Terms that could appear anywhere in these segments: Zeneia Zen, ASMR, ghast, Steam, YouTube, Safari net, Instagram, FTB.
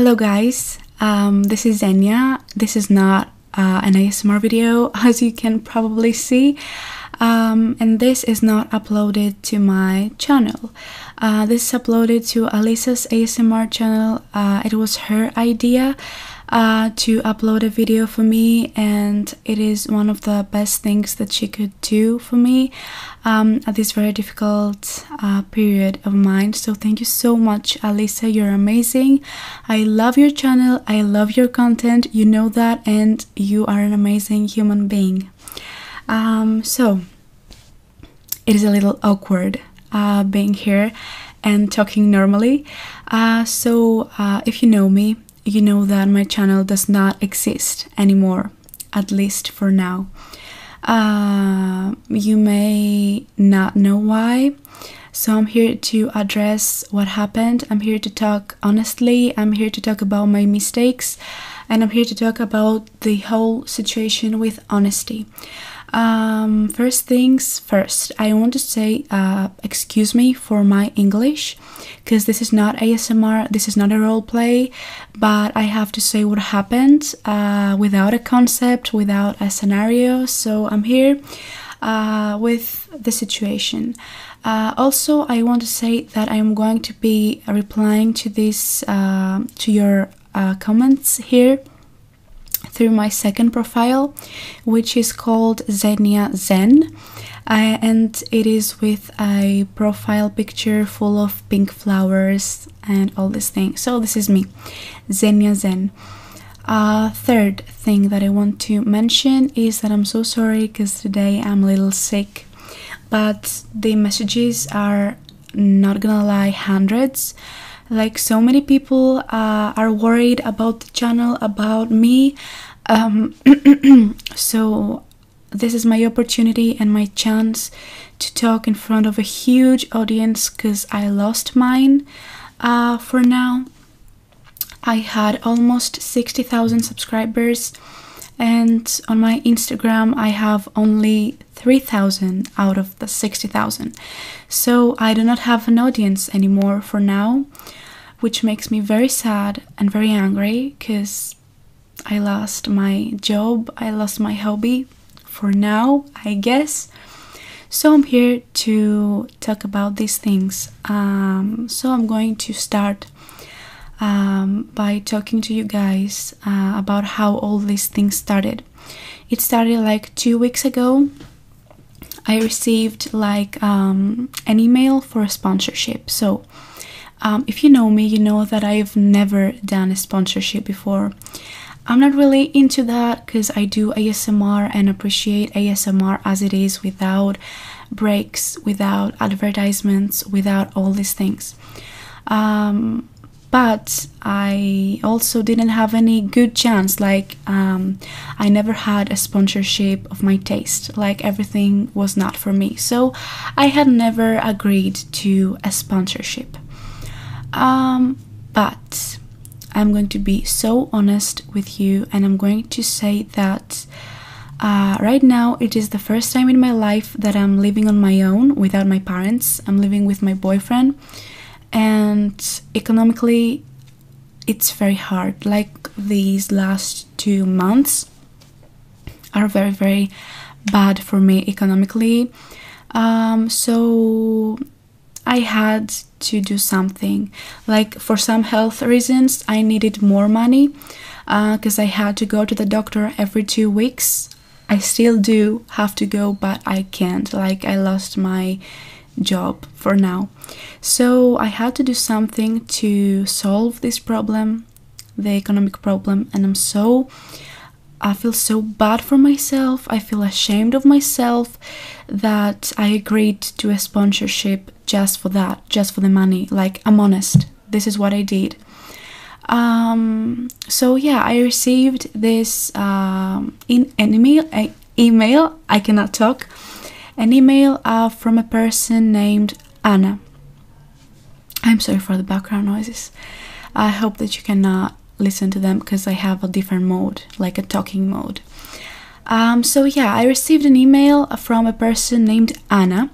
Hello guys, this is Zeneia. This is not an ASMR video, as you can probably see, and this is not uploaded to my channel. This is uploaded to Alisa's ASMR channel. It was her idea to upload a video for me, and it is one of the best things that she could do for me at this very difficult period of mine. So thank you so much, Alisa. You're amazing. I love your channel. I love your content. You know that, and you are an amazing human being. So it is a little awkward being here and talking normally. So if you know me, you know that my channel does not exist anymore, at least for now. You may not know why, so I'm here to address what happened. I'm here to talk honestly, I'm here to talk about my mistakes, and I'm here to talk about the whole situation with honesty. First things first, I want to say excuse me for my English, because this is not ASMR, this is not a role play, but I have to say what happened without a concept, without a scenario. So I'm here with the situation. Also, I want to say that I am going to be replying to this to your comments here through my second profile, which is called Zeneia Zen, and it is with a profile picture full of pink flowers and all these things. So this is me, Zeneia Zen. Third thing that I want to mention is that I'm so sorry because today I'm a little sick, but the messages are, not gonna lie, hundreds. Like, so many people are worried about the channel, about me, so this is my opportunity and my chance to talk in front of a huge audience, because I lost mine. For now, I had almost 60,000 subscribers, and on my Instagram I have only 3,000 out of the 60,000, so I do not have an audience anymore for now, which makes me very sad and very angry, because I lost my job, I lost my hobby for now, I guess. So I'm here to talk about these things. So I'm going to start by talking to you guys about how all these things started. It started like 2 weeks ago. I received like an email for a sponsorship. So if you know me, you know that I've never done a sponsorship before. I'm not really into that, because I do ASMR and appreciate ASMR as it is, without breaks, without advertisements, without all these things. But I also didn't have any good chance, like I never had a sponsorship of my taste, like everything was not for me, so I had never agreed to a sponsorship. But I'm going to be so honest with you, and I'm going to say that right now it is the first time in my life that I'm living on my own without my parents. I'm living with my boyfriend, and economically it's very hard. Like, these last 2 months are very, very bad for me economically. So I had to do something. Like, for some health reasons I needed more money, because I had to go to the doctor every 2 weeks. I still do have to go, but I can't, like, I lost my job for now, so I had to do something to solve this problem, the economic problem. And I feel so bad for myself. I feel ashamed of myself that I agreed to a sponsorship just for that, just for the money. Like, I'm honest, this is what I did. So yeah, I received this in an email, I cannot talk, an email from a person named Anna. I'm sorry for the background noises. I hope that you cannot listen to them, because I have a different mode, like a talking mode. So yeah, I received an email from a person named Anna,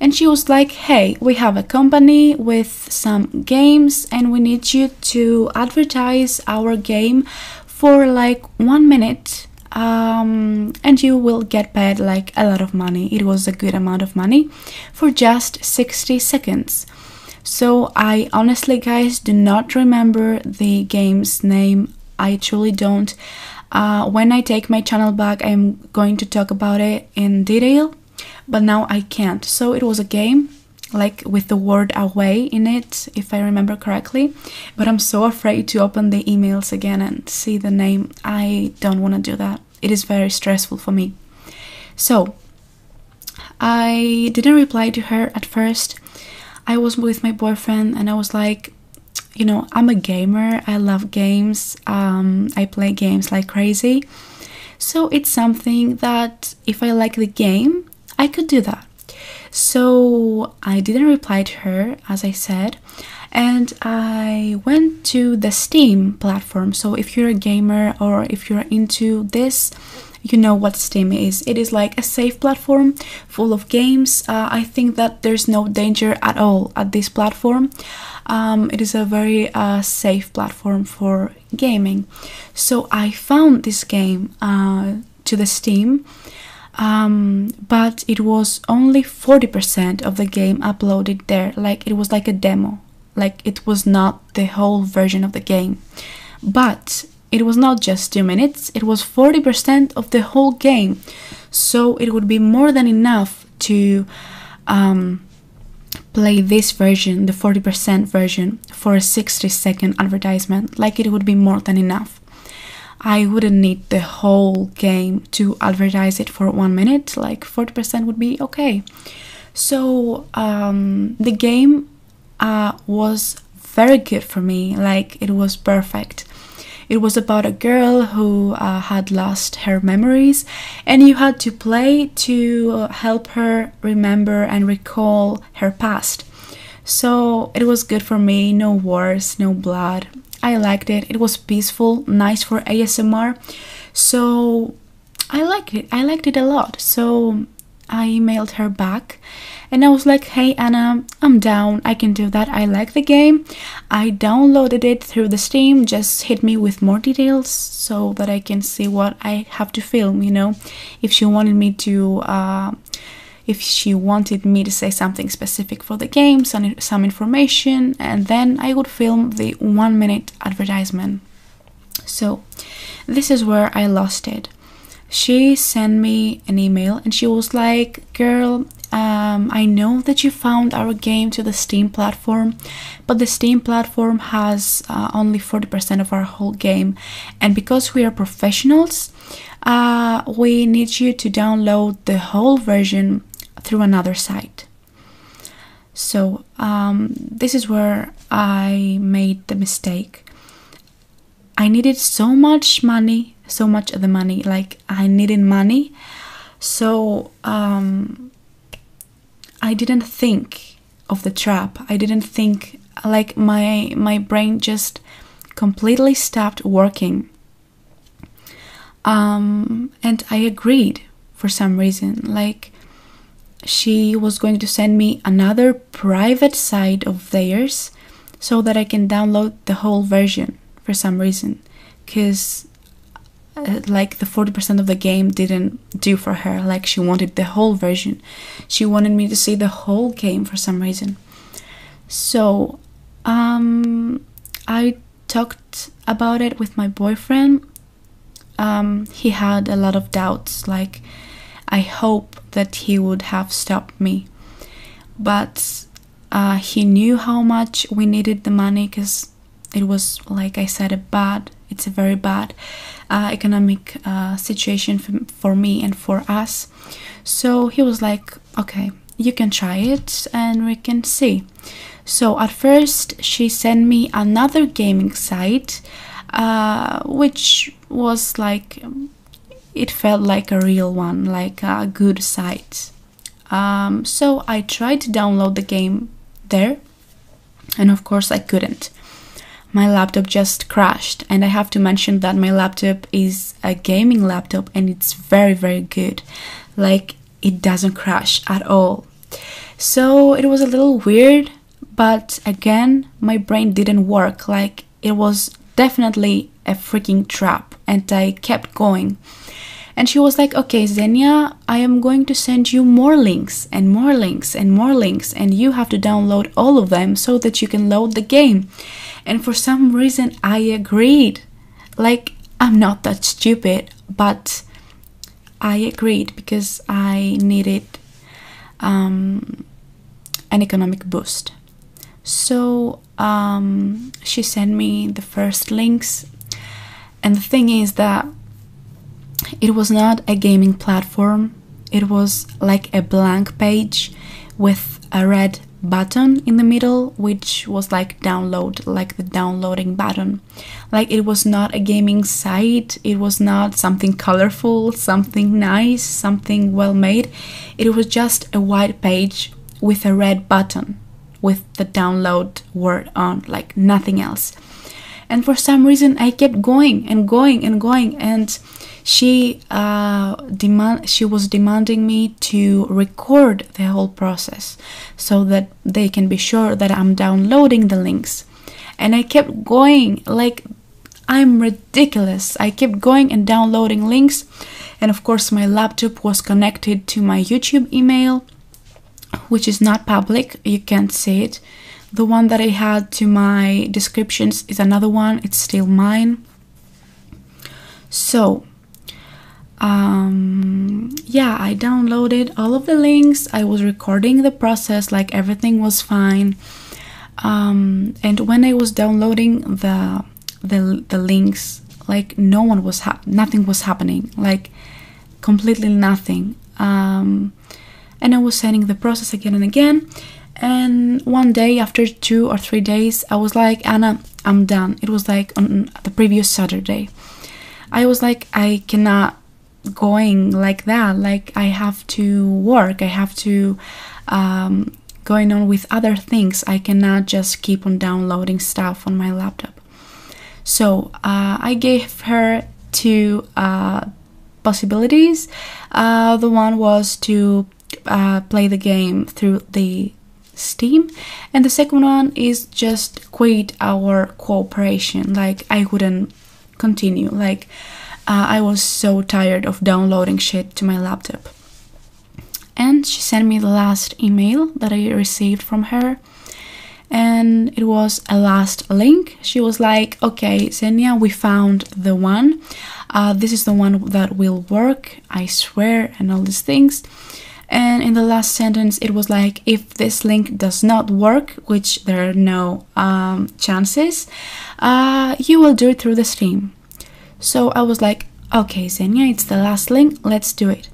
and she was like, hey, we have a company with some games and we need you to advertise our game for like 1 minute, and you will get paid like a lot of money. It was a good amount of money for just 60 seconds. So I honestly, guys, do not remember the game's name. I truly don't. When I take my channel back, I'm going to talk about it in detail, but now I can't. So it was a game like with the word away in it, if I remember correctly, but I'm so afraid to open the emails again and see the name. I don't want to do that. It is very stressful for me. So I didn't reply to her at first. I was with my boyfriend and I was like, you know, I'm a gamer, I love games, I play games like crazy, so it's something that if I like the game, I could do that. So I didn't reply to her, as I said, and I went to the Steam platform. So if you're a gamer or if you're into this, you know what Steam is. It is like a safe platform full of games. I think that there's no danger at all at this platform. It is a very safe platform for gaming. So I found this game to the Steam, but it was only 40% of the game uploaded there. Like, it was like a demo. Like, it was not the whole version of the game. But it was not just 2 minutes, it was 40% of the whole game. So it would be more than enough to play this version, the 40% version, for a 60-second advertisement. Like, it would be more than enough. I wouldn't need the whole game to advertise it for 1 minute. Like, 40% would be okay. So the game was very good for me. Like, it was perfect. It was about a girl who had lost her memories, and you had to play to help her remember and recall her past. So it was good for me, no wars, no blood. I liked it. It was peaceful, nice for ASMR. So I liked it. I liked it a lot. So I emailed her back and I was like, hey Anna, I'm down, I can do that, I like the game, I downloaded it through the Steam, just hit me with more details so that I can see what I have to film, you know, if she wanted me to say something specific for the game, some information, and then I would film the 1 minute advertisement. So this is where I lost it. She sent me an email and she was like, girl, I know that you found our game to the Steam platform, but the Steam platform has only 40% of our whole game, and because we are professionals, we need you to download the whole version through another site. So this is where I made the mistake. I needed so much money, so much of the money, like I needed money. So I didn't think of the trap. I didn't think, like my brain just completely stopped working. And I agreed for some reason, like she was going to send me another private site of theirs so that I can download the whole version for some reason, because like the 40% of the game didn't do for her. Like, she wanted the whole version, she wanted me to see the whole game for some reason. So I talked about it with my boyfriend. He had a lot of doubts, like I hope that he would have stopped me, but he knew how much we needed the money, because it was, like I said, it's a very bad economic situation for me and for us. So he was like, okay, you can try it and we can see. So at first she sent me another gaming site, which was like, it felt like a real one, like a good site. So I tried to download the game there, and of course I couldn't. my laptop just crashed, and I have to mention that my laptop is a gaming laptop and it's very, very good. Like, it doesn't crash at all. So it was a little weird, but again, my brain didn't work. Like, it was definitely a freaking trap, and I kept going. And she was like, okay, Zeneia, I am going to send you more links and more links and more links, and you have to download all of them so that you can load the game. And for some reason, I agreed. Like, I'm not that stupid, but I agreed because I needed an economic boost. So she sent me the first links. And the thing is that it was not a gaming platform. It was like a blank page with a red button in the middle, which was like download, like the downloading button. Like, it was not a gaming site. It was not something colorful, something nice, something well made. It was just a white page with a red button with the download word on, like nothing else. And for some reason, I kept going and going and going, and she was demanding me to record the whole process so that they can be sure that I'm downloading the links. And I kept going, like, I'm ridiculous. I kept going and downloading links, and of course my laptop was connected to my YouTube email, which is not public, you can't see it. The one that I had to my descriptions is another one, it's still mine. So yeah, I downloaded all of the links, I was recording the process, like everything was fine. And when I was downloading the links, like no one was nothing was happening, like completely nothing. And I was sending the process again and again. And one day, after 2 or 3 days, I was like, Anna, I'm done. It was like on the previous Saturday. I was like, I cannot going like that. Like, I have to work. I have to going on with other things. I cannot just keep on downloading stuff on my laptop. So I gave her 2 possibilities. The one was to play the game through the Steam, and the second one is just quit our cooperation. Like, I wouldn't continue. Like, I was so tired of downloading shit to my laptop. And she sent me the last email that I received from her, and it was a last link. She was like, okay, Zeneia, we found the one, this is the one that will work, I swear, and all these things. And in the last sentence, it was like, if this link does not work, which there are no chances, you will do it through the Steam. So I was like, okay, Zeneia, it's the last link, let's do it.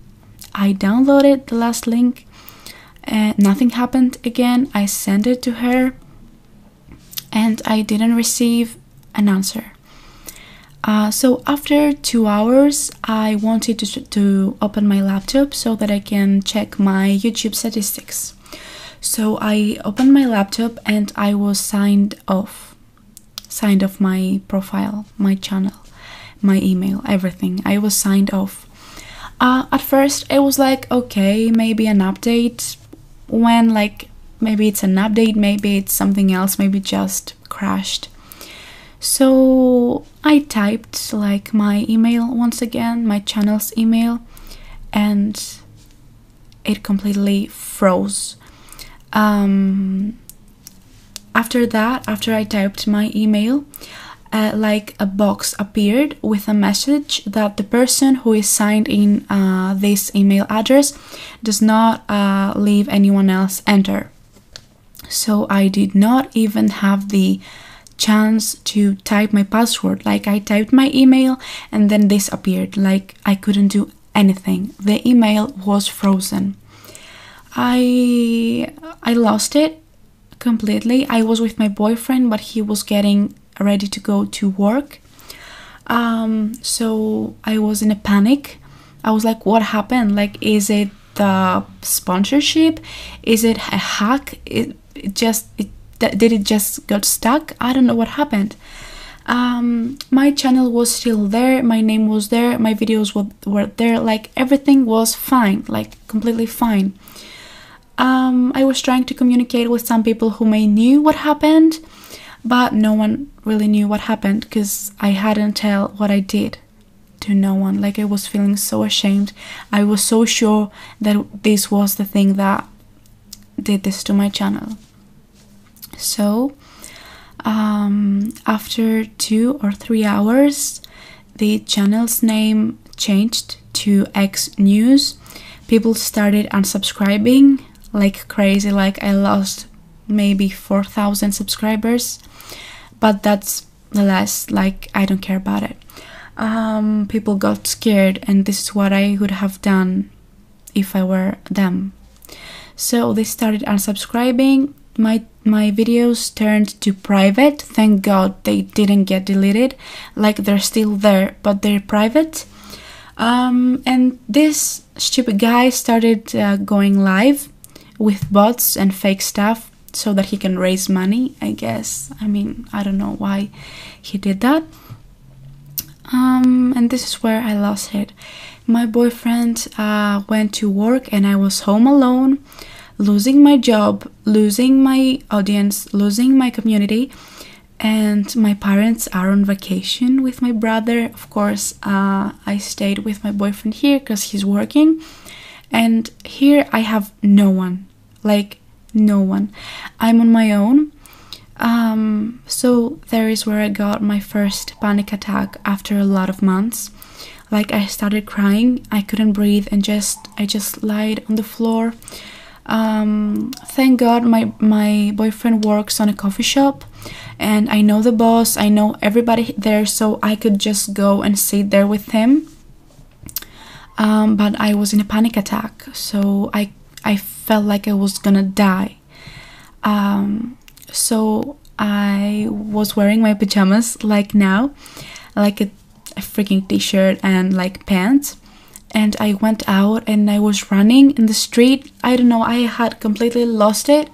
I downloaded the last link, and nothing happened again. I sent it to her, and I didn't receive an answer. So after 2 hours, I wanted to open my laptop so that I can check my YouTube statistics. So I opened my laptop and I was signed off my profile, my channel, my email, everything. I was signed off. At first, I was like, okay, maybe an update. When, like, maybe it's an update, maybe it's something else, maybe just crashed. So I typed like my email once again, my channel's email, and it completely froze. After that, after I typed my email, like a box appeared with a message that the person who is signed in this email address does not leave anyone else enter. So I did not even have the chance to type my password. Like, I typed my email and then this appeared. Like, I couldn't do anything. The email was frozen. I lost it completely. I was with my boyfriend, but he was getting ready to go to work. So I was in a panic. I was like, what happened? Like, is it the sponsorship? Is it a hack? It just did it just got stuck? I don't know what happened. My channel was still there, my name was there, my videos were there, like everything was fine, like completely fine. I was trying to communicate with some people who may knew what happened, but no one really knew what happened because I hadn't tell what I did to no one. Like, I was feeling so ashamed. I was so sure that this was the thing that did this to my channel. So after 2 or 3 hours, the channel's name changed to X News. People started unsubscribing like crazy. Like, I lost maybe 4,000 subscribers, but that's the last. Like, I don't care about it. People got scared, and this is what I would have done if I were them. So they started unsubscribing. My videos turned to private. Thank God they didn't get deleted. Like, they're still there, but they're private. And this stupid guy started going live with bots and fake stuff so that he can raise money, I guess. I mean, I don't know why he did that. And this is where I lost it. My boyfriend went to work, and I was home alone, losing my job, losing my audience, losing my community, and my parents are on vacation with my brother. Of course, I stayed with my boyfriend here because he's working, and here I have no one, like no one. I'm on my own. So there is where I got my first panic attack after a lot of months. Like, I started crying, I couldn't breathe, and I just lied on the floor. Thank God my boyfriend works on a coffee shop, and I know the boss, I know everybody there, so I could just go and sit there with him. But I was in a panic attack, so I felt like I was gonna die. So I was wearing my pajamas like now, like a freaking t-shirt and like pants, and I went out and I was running in the street. I don't know, I had completely lost it.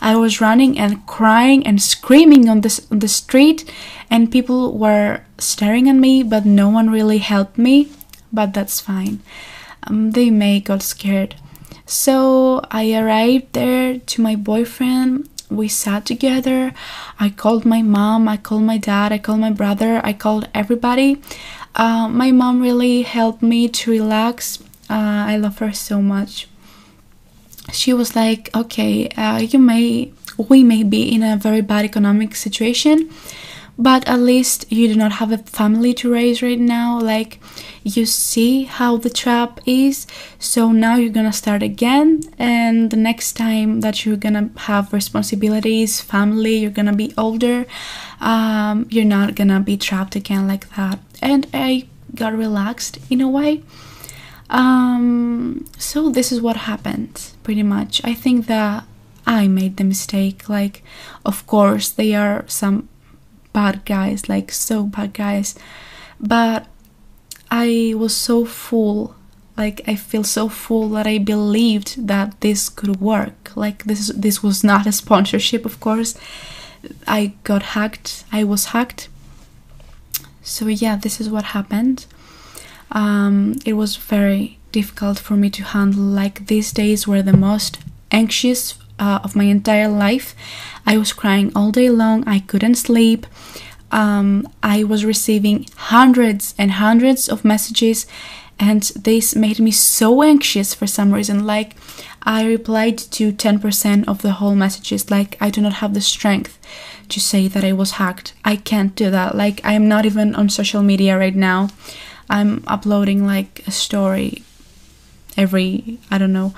I was running and crying and screaming on the street, and people were staring at me, but no one really helped me, but that's fine. They may got scared. So I arrived there to my boyfriend. We sat together. I called my mom, I called my dad, I called my brother, I called everybody. My mom really helped me to relax. I love her so much. She was like, okay, we may be in a very bad economic situation, but at least you do not have a family to raise right now. Like, you see how the trap is, so now you're gonna start again, and the next time that you're gonna have responsibilities, family, you're gonna be older, you're not gonna be trapped again like that. And I got relaxed in a way. So this is what happened, pretty much. I think that I made the mistake. Like, of course, they are some bad guys, like so bad guys, but I was so full, like I feel so full that I believed that this could work. Like, this was not a sponsorship, of course. I got hacked, I was hacked. So yeah, this is what happened. It was very difficult for me to handle. Like, these days were the most anxious of my entire life. I was crying all day long, I couldn't sleep. I was receiving hundreds and hundreds of messages, and this made me so anxious for some reason. Like, I replied to 10% of the whole messages. Like, I do not have the strength to say that I was hacked. I can't do that. Like, I'm not even on social media right now. I'm uploading like a story every, I don't know.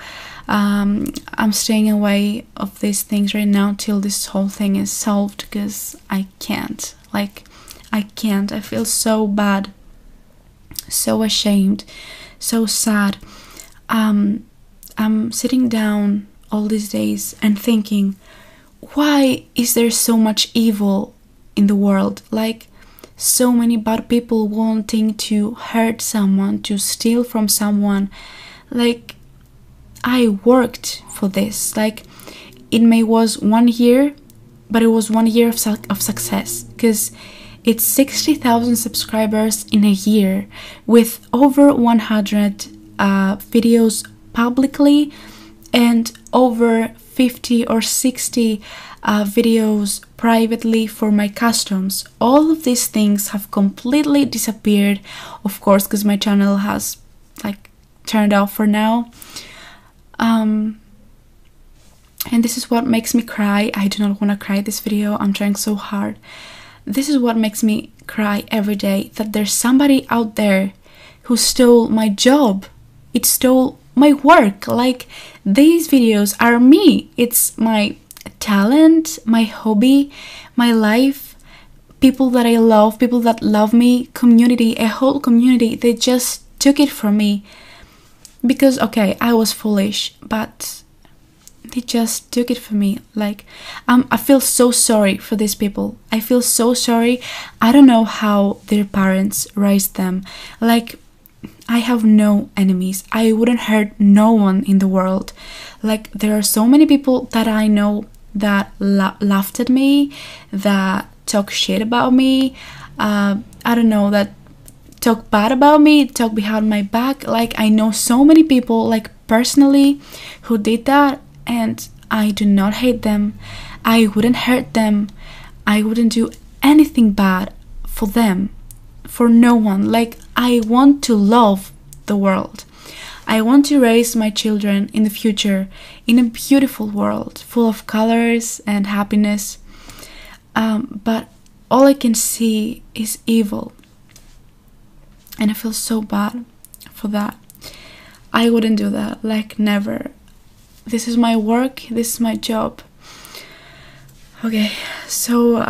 I'm staying away of these things right now till this whole thing is solved, because I can't. Like, I can't. I feel so bad, so ashamed, so sad. I'm sitting down all these days and thinking, why is there so much evil in the world? Like, so many bad people wanting to hurt someone, to steal from someone. Like, I worked for this. Like, it may was 1 year but it was 1 year of success, because it's 60,000 subscribers in a year with over 100 videos publicly and over 50 or 60 videos privately for my customs. All of these things have completely disappeared, of course, because my channel has like turned off for now. And this is what makes me cry. I do not want to cry this video. I'm trying so hard. This is what makes me cry every day, that there's somebody out there who stole my job. It stole my work. Like, these videos are me. It's my talent, my hobby, my life, people that I love, people that love me, community, a whole community. They just took it from me because, okay, I was foolish, but they just took it from me. Like, I feel so sorry for these people. I feel so sorry. I don't know how their parents raised them. Like, I have no enemies. I wouldn't hurt no one in the world. Like, there are so many people that I know that laughed at me, that talk shit about me, I don't know, that talk bad about me, talk behind my back. Like, I know so many people, like, personally, who did that, and I do not hate them. I wouldn't hurt them. I wouldn't do anything bad for them, for no one. Like, I want to love the world. I want to raise my children in the future in a beautiful world full of colors and happiness, but all I can see is evil, and I feel so bad for that. I wouldn't do that, like, never. This is my work, this is my job. Okay, so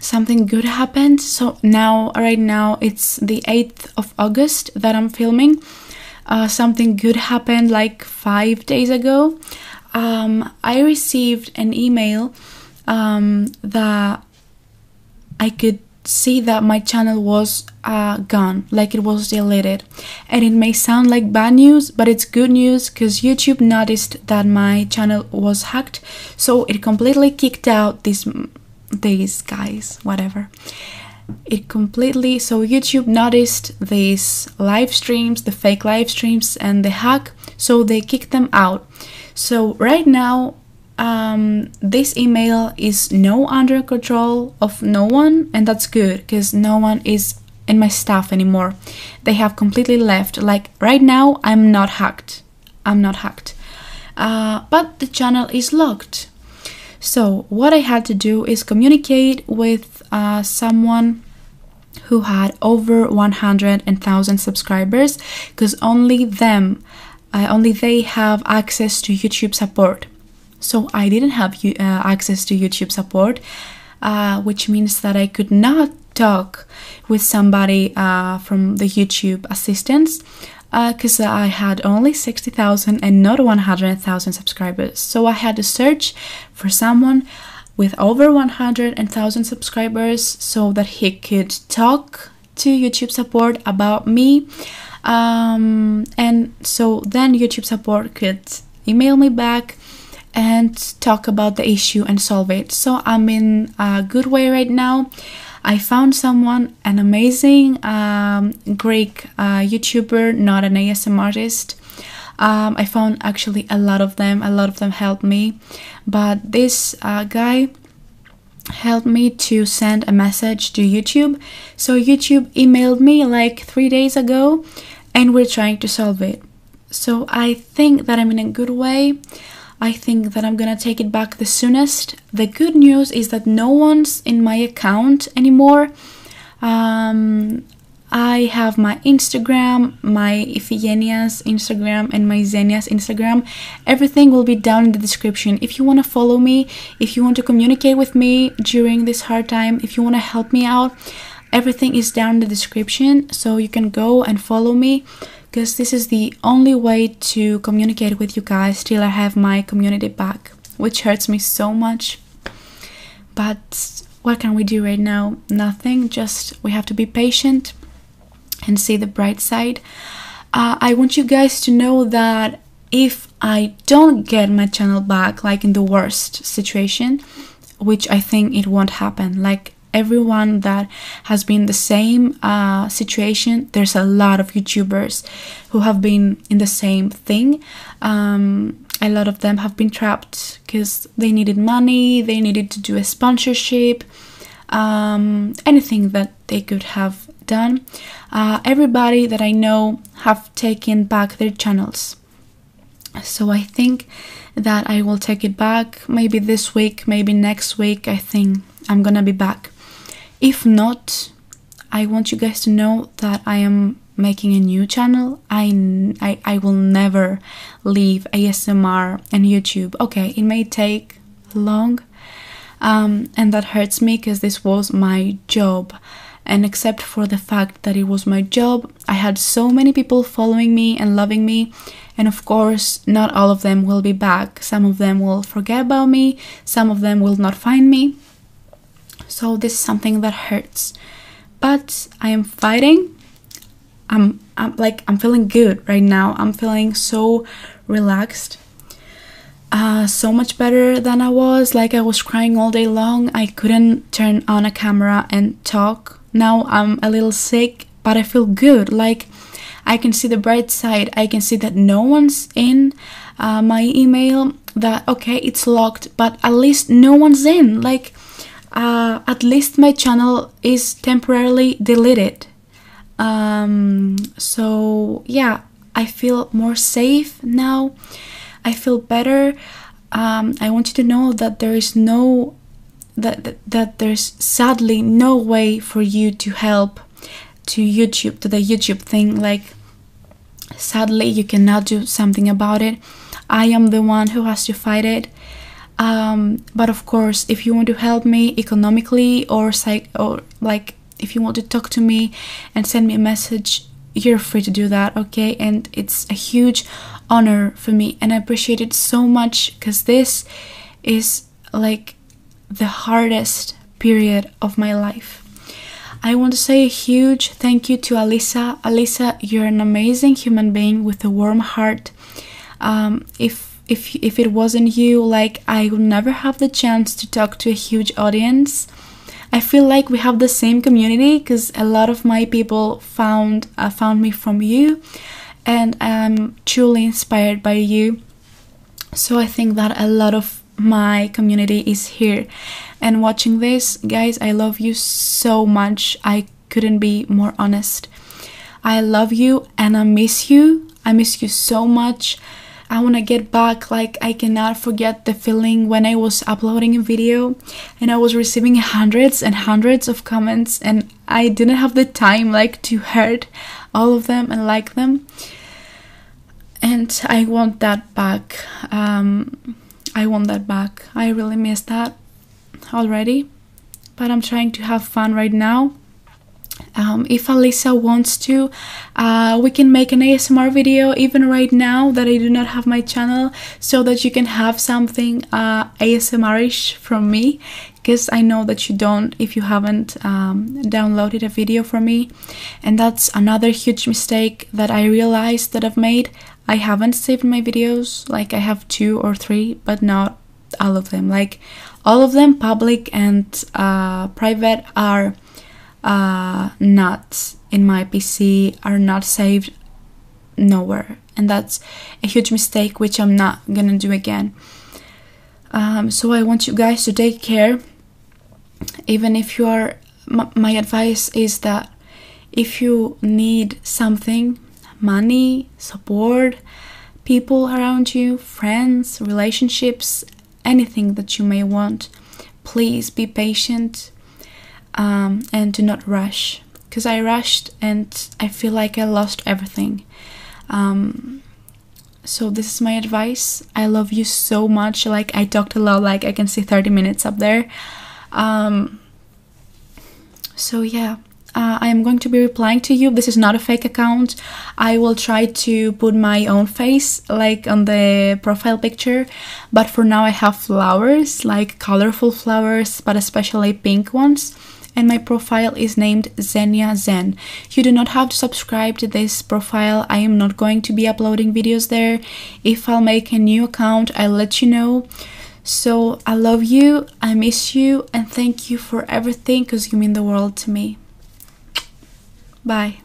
something good happened. So now, right now, it's the 8th of August that I'm filming. Something good happened like 5 days ago. I received an email that I could see that my channel was gone, like it was deleted. And it may sound like bad news, but it's good news, because YouTube noticed that my channel was hacked, so it completely kicked out these guys, whatever. It completely, so YouTube noticed these live streams, the fake live streams and the hack, so they kicked them out. So right now, this email is now under control of no one, and that's good, because no one is in my staff anymore. They have completely left. Like, right now, I'm not hacked. I'm not hacked. But the channel is locked. So what I had to do is communicate with someone who had over 100,000 subscribers, because only they have access to YouTube support. So I didn't have access to YouTube support, which means that I could not talk with somebody from the YouTube assistants, because I had only 60,000 and not 100,000 subscribers. So I had to search for someone with over 100,000 subscribers so that he could talk to YouTube support about me. And so then YouTube support could email me back and talk about the issue and solve it. So I'm in a good way right now. I found someone, an amazing Greek YouTuber, not an ASMR artist. I found actually a lot of them. A lot of them helped me. But this guy helped me to send a message to YouTube. So YouTube emailed me like 3 days ago, and we're trying to solve it. So I think that I'm in a good way. I think that I'm gonna take it back the soonest. The good news is that no one's in my account anymore. I have my Instagram, my Ifigenia's Instagram and my Zenia's Instagram. Everything will be down in the description. If you wanna follow me, if you want to communicate with me during this hard time, if you wanna help me out, everything is down in the description, so you can go and follow me. Because this is the only way to communicate with you guys till I have my community back, which hurts me so much. But what can we do right now? Nothing, just we have to be patient and see the bright side. I want you guys to know that if I don't get my channel back, like in the worst situation, which I think it won't happen. Like everyone that has been the same situation, there's a lot of YouTubers who have been in the same thing. A lot of them have been trapped because they needed money, they needed to do a sponsorship, anything that they could have done. Everybody that I know have taken back their channels. So I think that I will take it back, maybe this week, maybe next week. I think I'm gonna be back. If not, I want you guys to know that I am making a new channel. I will never leave ASMR and YouTube. Okay, it may take long, and that hurts me because this was my job. And except for the fact that it was my job, I had so many people following me and loving me. And of course, not all of them will be back. Some of them will forget about me. Some of them will not find me. So this is something that hurts. But I am fighting. I'm feeling good right now. I'm feeling so relaxed. So much better than I was. Like I was crying all day long. I couldn't turn on a camera and talk. Now I'm a little sick, but I feel good. Like I can see the bright side. I can see that no one's in my email, that okay, it's locked, but at least no one's in. Like at least my channel is temporarily deleted. So yeah, I feel more safe now. I feel better. I want you to know that there is no, that there's sadly no way for you to help to YouTube, to the YouTube thing. Like sadly, you cannot do something about it. I am the one who has to fight it. But of course, if you want to help me economically or like if you want to talk to me and send me a message, you're free to do that, okay? And it's a huge honor for me, and I appreciate it so much, because this is like the hardest period of my life. I want to say a huge thank you to Alisa. Alisa, you're an amazing human being with a warm heart. If it wasn't you, like I would never have the chance to talk to a huge audience. I feel like we have the same community, because a lot of my people found me from you, and I'm truly inspired by you. So I think that a lot of my community is here and watching this. Guys, I love you so much. I couldn't be more honest. I love you and I miss you. I miss you so much. I want to get back. Like I cannot forget the feeling when I was uploading a video and I was receiving hundreds and hundreds of comments, and I didn't have the time like to hurt all of them and like them. And I want that back. I want that back. I really miss that already, but I'm trying to have fun right now. If Alisa wants to, we can make an ASMR video even right now that I do not have my channel, so that you can have something ASMR-ish from me, because I know that you don't if you haven't downloaded a video from me. And that's another huge mistake that I realized that I've made. I haven't saved my videos. Like I have 2 or 3, but not all of them. Like all of them, public and private, are not in my PC, are not saved nowhere, and that's a huge mistake which I'm not gonna do again. So I want you guys to take care. Even if you are, my advice is that if you need something, money, support, people around you, friends, relationships, anything that you may want, please be patient. And do not rush, because I rushed and I feel like I lost everything. So this is my advice. I love you so much. Like I talked a lot, like I can see 30 minutes up there. So yeah, I am going to be replying to you. This is not a fake account. I will try to put my own face like on the profile picture, but for now I have flowers, like colorful flowers, but especially pink ones. and my profile is named Zeneia Zen. You do not have to subscribe to this profile. I am not going to be uploading videos there. If I'll make a new account, I'll let you know. So I love you, I miss you, and thank you for everything because you mean the world to me. Bye.